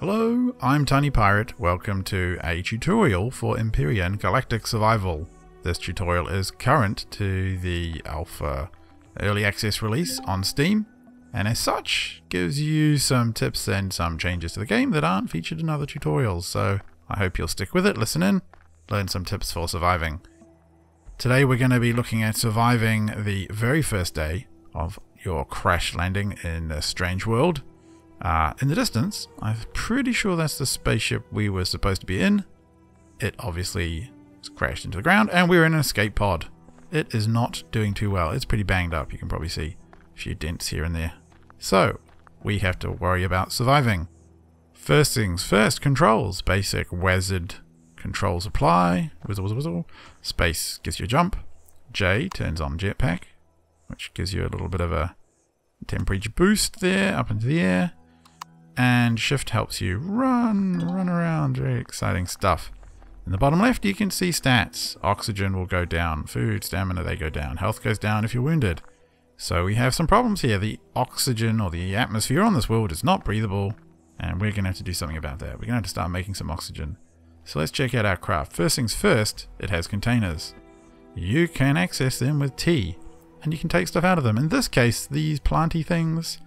Hello, I'm TinyPirate. Welcome to a tutorial for Empyrion Galactic Survival. This tutorial is current to the Alpha Early Access release on Steam, and as such, gives you some tips and some changes to the game that aren't featured in other tutorials, so I hope you'll stick with it, listen in, learn some tips for surviving. Today we're going to be looking at surviving the very first day of your crash landing in a strange world. In the distance, I'm pretty sure that's the spaceship we were supposed to be in. It obviously crashed into the ground and we're in an escape pod. It is not doing too well. It's pretty banged up. You can probably see a few dents here and there. So we have to worry about surviving. First things first, controls. Basic wizard controls apply. Whistle. Space gives you a jump. J turns on jetpack, which gives you a little bit of a temperature boost there up into the air. And shift helps you run around. Very exciting stuff. In the bottom left you can see stats. Oxygen will go down, food, stamina, they go down, health goes down if you're wounded. So we have some problems here. The oxygen or the atmosphere on this world is not breathable and we're going to have to do something about that. We're going to have to start making some oxygen. So let's check out our craft. First things first, it has containers. You can access them with T and you can take stuff out of them. In this case, these planty things,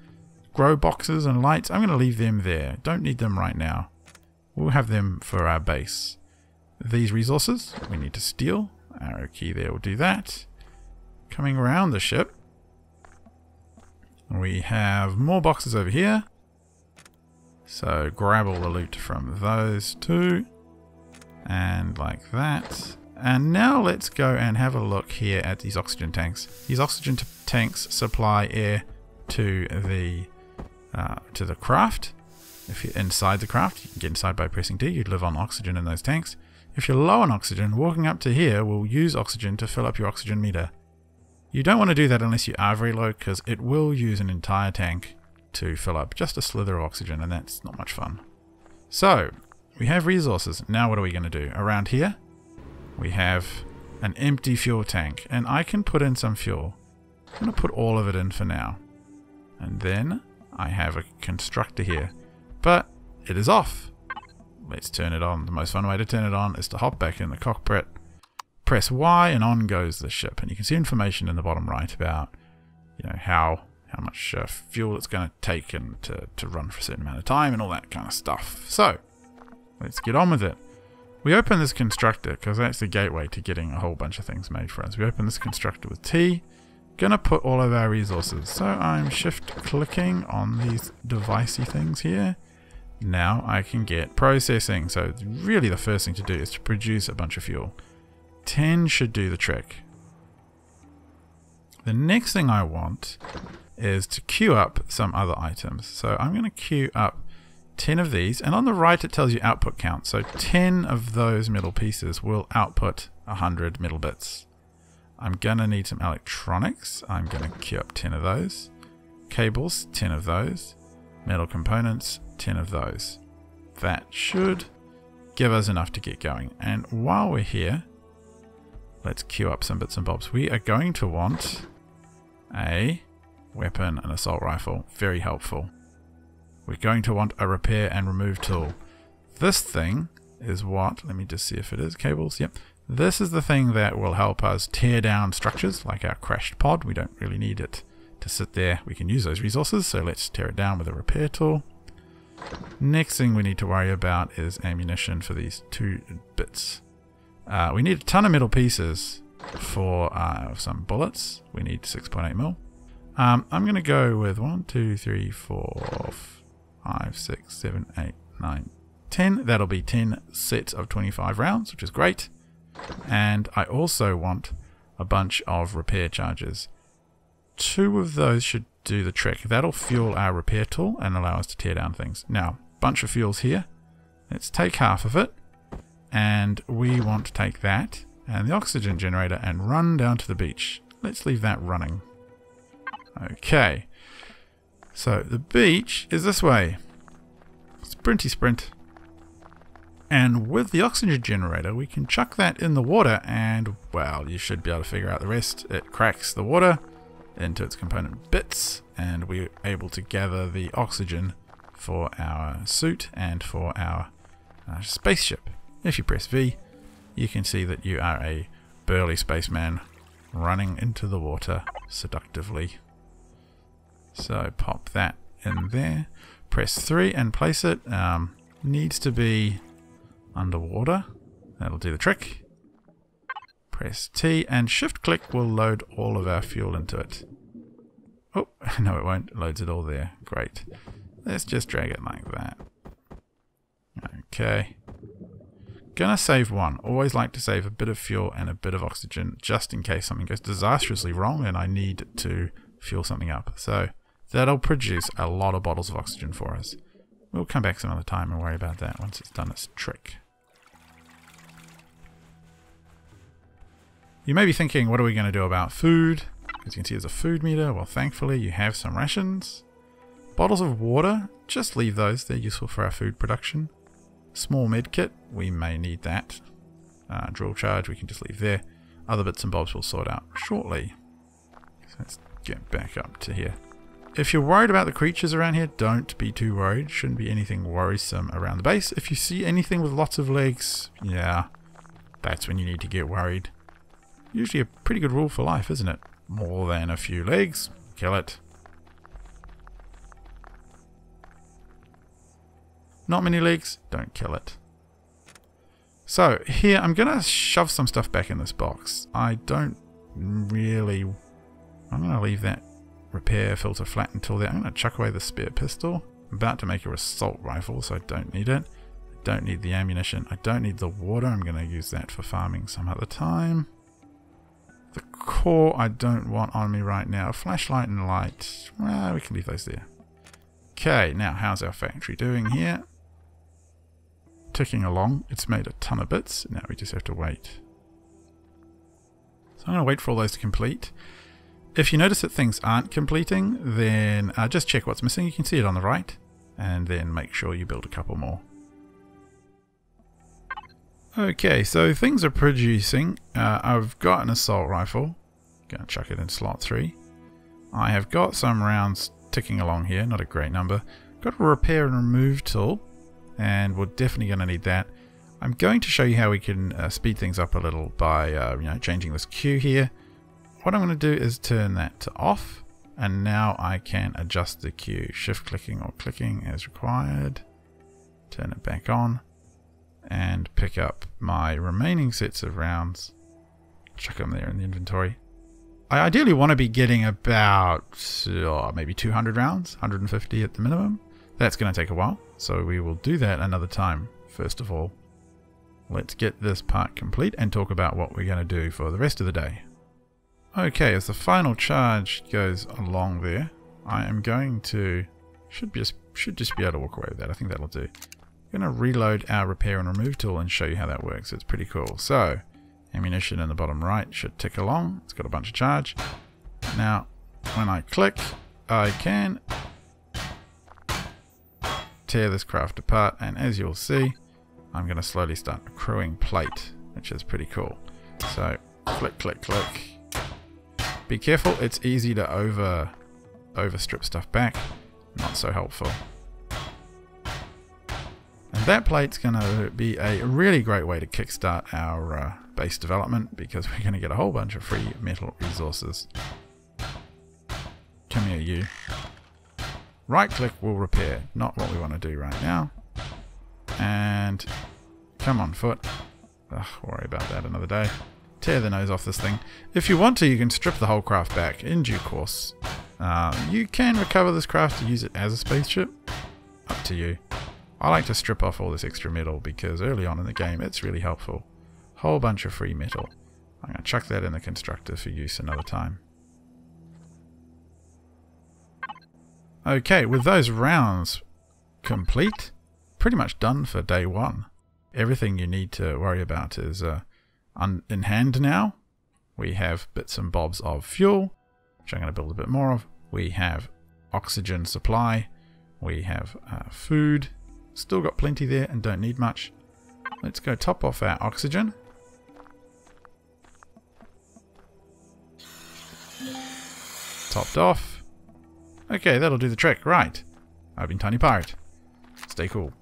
grow boxes and lights, I'm going to leave them there. Don't need them right now. We'll have them for our base. These resources we need to steal. Arrow key there will do that. Coming around the ship, we have more boxes over here. So grab all the loot from those two. And like that. And now let's go and have a look here at these oxygen tanks. These oxygen tanks supply air to the craft. If you're inside the craft, you can get inside by pressing D. You'd live on oxygen in those tanks. If you're low on oxygen, walking up to here will use oxygen to fill up your oxygen meter. You don't want to do that unless you are very low, because it will use an entire tank to fill up just a slither of oxygen, and that's not much fun. So, we have resources. Now what are we going to do? Around here, we have an empty fuel tank, and I can put in some fuel. I'm going to put all of it in for now. And then, I have a constructor here, but it is off. Let's turn it on. The most fun way to turn it on is to hop back in the cockpit, press Y, and on goes the ship. And you can see information in the bottom right about, you know, how much fuel it's going to take and to run for a certain amount of time and all that kind of stuff. So let's get on with it. We open this constructor because that's the gateway to getting a whole bunch of things made for us. We open this constructor with T. Gonna put all of our resources. So I'm shift clicking on these devicey things here. Now I can get processing. So really the first thing to do is to produce a bunch of fuel. 10 should do the trick. The next thing I want is to queue up some other items. So I'm going to queue up 10 of these, and on the right it tells you output count. So 10 of those metal pieces will output 100 metal bits. I'm going to need some electronics. I'm going to queue up 10 of those. Cables, 10 of those. Metal components, 10 of those. That should give us enough to get going. And while we're here, let's queue up some bits and bobs. We are going to want a weapon, an assault rifle. Very helpful. We're going to want a repair and remove tool. This thing is what? Let me just see if it is cables. Yep. This is the thing that will help us tear down structures like our crashed pod. We don't really need it to sit there. We can use those resources, so let's tear it down with a repair tool. Next thing we need to worry about is ammunition for these two bits. We need a ton of metal pieces for some bullets. We need 6.8 mil. I'm going to go with 1, 2, 3, 4, 5, 6, 7, 8, 9, 10. That'll be 10 sets of 25 rounds, which is great. And I also want a bunch of repair charges. 2 of those should do the trick. That'll fuel our repair tool and allow us to tear down things. Now, bunch of fuels here. Let's take half of it, and we want to take that and the oxygen generator and run down to the beach. Let's leave that running. Okay, so the beach is this way. Sprinty sprint. And with the oxygen generator, we can chuck that in the water and, well, you should be able to figure out the rest. It cracks the water into its component bits, and we're able to gather the oxygen for our suit and for our spaceship. If you press V, you can see that you are a burly spaceman running into the water seductively. So pop that in there. Press 3 and place it. Needs to be underwater. That'll do the trick. Press T and shift click will load all of our fuel into it. Oh, no it won't. It loads it all there. Great. Let's just drag it like that. Okay. Gonna save one. Always like to save a bit of fuel and a bit of oxygen just in case something goes disastrously wrong and I need to fuel something up. So that'll produce a lot of bottles of oxygen for us. We'll come back some other time and worry about that once it's done its trick. You may be thinking, what are we going to do about food? As you can see, there's a food meter. Well, thankfully, you have some rations. Bottles of water, just leave those. They're useful for our food production. Small med kit, we may need that. Drill charge, we can just leave there. Other bits and bobs we'll sort out shortly. So let's get back up to here. If you're worried about the creatures around here, don't be too worried. Shouldn't be anything worrisome around the base. If you see anything with lots of legs, yeah, that's when you need to get worried. Usually a pretty good rule for life, isn't it? More than a few legs, kill it. Not many legs, don't kill it. So here I'm gonna shove some stuff back in this box. I'm gonna leave that repair filter flat until then. I'm gonna chuck away the spare pistol. I'm about to make a assault rifle, so I don't need it. I don't need the ammunition. I don't need the water. I'm gonna use that for farming some other time. The core I don't want on me right now. Flashlight and light, well, we can leave those there. Okay, now how's our factory doing here? Ticking along. It's made a ton of bits. Now we just have to wait. So I'm going to wait for all those to complete. If you notice that things aren't completing, then just check what's missing. You can see it on the right. And then make sure you build a couple more. Okay, so things are producing. I've got an assault rifle. Gonna chuck it in slot 3. I have got some rounds ticking along here, not a great number. Got a repair and remove tool, and we're definitely gonna need that. I'm going to show you how we can speed things up a little by changing this queue here. What I'm gonna do is turn that to off, and now I can adjust the queue, shift clicking or clicking as required. Turn it back on. And pick up my remaining sets of rounds. Chuck them there in the inventory. I ideally want to be getting about maybe 200 rounds, 150 at the minimum. That's going to take a while, so we will do that another time. First of all, let's get this part complete and talk about what we're going to do for the rest of the day. Okay, as the final charge goes along there, I am going to should just be able to walk away with that. I think that'll do. I'm going to reload our repair and remove tool and show you how that works. It's pretty cool. So, ammunition in the bottom right should tick along. It's got a bunch of charge. Now, when I click, I can tear this craft apart. And as you'll see, I'm going to slowly start accruing plate, which is pretty cool. So, click, click, click. Be careful. It's easy to overstrip stuff back. Not so helpful. That plate's going to be a really great way to kickstart our base development because we're going to get a whole bunch of free metal resources. Come here, you. Right click will repair. Not what we want to do right now. And come on, foot. Ugh, worry about that another day. Tear the nose off this thing. If you want to, you can strip the whole craft back in due course. You can recover this craft to use it as a spaceship. Up to you. I like to strip off all this extra metal because early on in the game it's really helpful. Whole bunch of free metal. I'm going to chuck that in the constructor for use another time. Okay, with those rounds complete, pretty much done for day one. Everything you need to worry about is in hand now. We have bits and bobs of fuel, which I'm going to build a bit more of. We have oxygen supply. We have food. Still got plenty there and don't need much. Let's go top off our oxygen. Topped off. Okay, that'll do the trick. Right. I've been TinyPirate. stay cool.